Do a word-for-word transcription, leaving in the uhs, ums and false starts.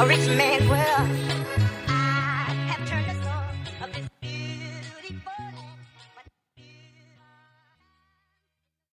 a rich man's world.